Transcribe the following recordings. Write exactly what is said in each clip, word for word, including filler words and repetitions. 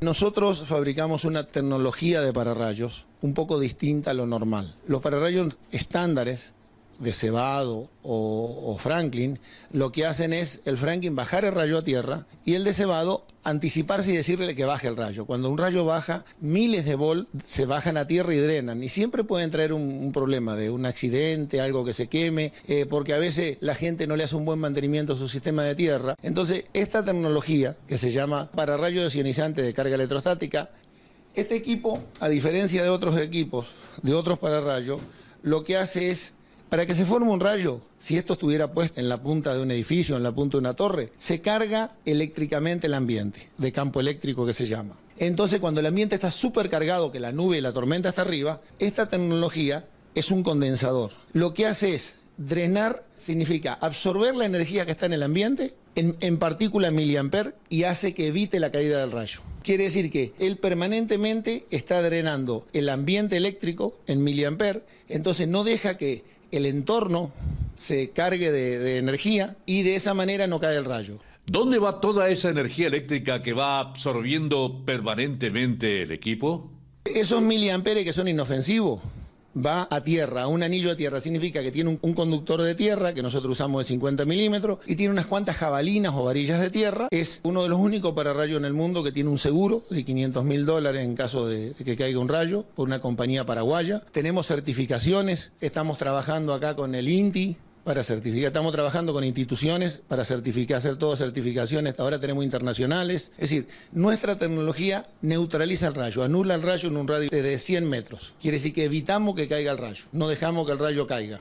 Nosotros fabricamos una tecnología de pararrayos un poco distinta a lo normal. Los pararrayos estándares de Cebado o, o Franklin, lo que hacen es el Franklin bajar el rayo a tierra y el de Cebado anticiparse y decirle que baje el rayo. Cuando un rayo baja, miles de volt se bajan a tierra y drenan, y siempre pueden traer un, un problema de un accidente, algo que se queme, eh, porque a veces la gente no le hace un buen mantenimiento a su sistema de tierra. Entonces, esta tecnología, que se llama pararrayo desionizante de carga electrostática, este equipo, a diferencia de otros equipos, de otros pararrayos, lo que hace es, para que se forme un rayo, si esto estuviera puesto en la punta de un edificio, en la punta de una torre, se carga eléctricamente el ambiente, de campo eléctrico que se llama. Entonces, cuando el ambiente está supercargado, que la nube y la tormenta está arriba, esta tecnología es un condensador. Lo que hace es drenar, significa absorber la energía que está en el ambiente, en, en partícula miliamper, y hace que evite la caída del rayo. Quiere decir que él permanentemente está drenando el ambiente eléctrico en miliamper, entonces no deja que el entorno se cargue de, de energía, y de esa manera no cae el rayo. ¿Dónde va toda esa energía eléctrica que va absorbiendo permanentemente el equipo? Esos miliamperes que son inofensivos va a tierra, a un anillo de tierra. Significa que tiene un, un conductor de tierra, que nosotros usamos de cincuenta milímetros, y tiene unas cuantas jabalinas o varillas de tierra. Es uno de los únicos pararrayos en el mundo que tiene un seguro de quinientos mil dólares en caso de, de que caiga un rayo, por una compañía paraguaya. Tenemos certificaciones, estamos trabajando acá con el I N T I para certificar, estamos trabajando con instituciones para certificar, hacer todas certificaciones, ahora tenemos internacionales. Es decir, nuestra tecnología neutraliza el rayo, anula el rayo en un radio de cien metros. Quiere decir que evitamos que caiga el rayo, no dejamos que el rayo caiga.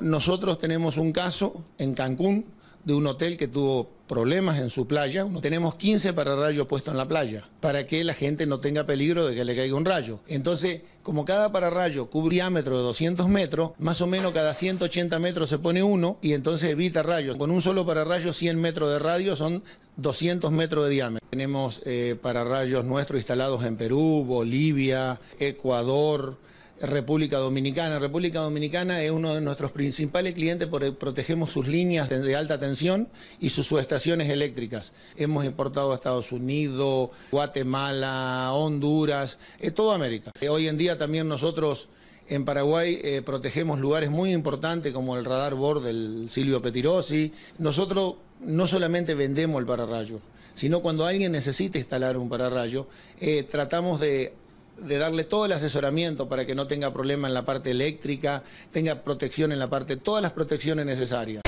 Nosotros tenemos un caso en Cancún de un hotel que tuvo problemas en su playa. Tenemos quince pararrayos puestos en la playa para que la gente no tenga peligro de que le caiga un rayo. Entonces, como cada pararrayo cubre un diámetro de doscientos metros, más o menos cada ciento ochenta metros se pone uno, y entonces evita rayos. Con un solo pararrayo, cien metros de radio son doscientos metros de diámetro. Tenemos eh, pararrayos nuestros instalados en Perú, Bolivia, Ecuador, República Dominicana. República Dominicana es uno de nuestros principales clientes porque protegemos sus líneas de alta tensión y sus subestaciones eléctricas. Hemos importado a Estados Unidos, Guatemala, Honduras, eh, toda América. Eh, hoy en día también nosotros en Paraguay eh, protegemos lugares muy importantes como el radar bord del Silvio Petirossi. Nosotros no solamente vendemos el pararrayo, sino cuando alguien necesita instalar un pararrayo, eh, tratamos de de darle todo el asesoramiento para que no tenga problema en la parte eléctrica, tenga protección en la parte, todas las protecciones necesarias.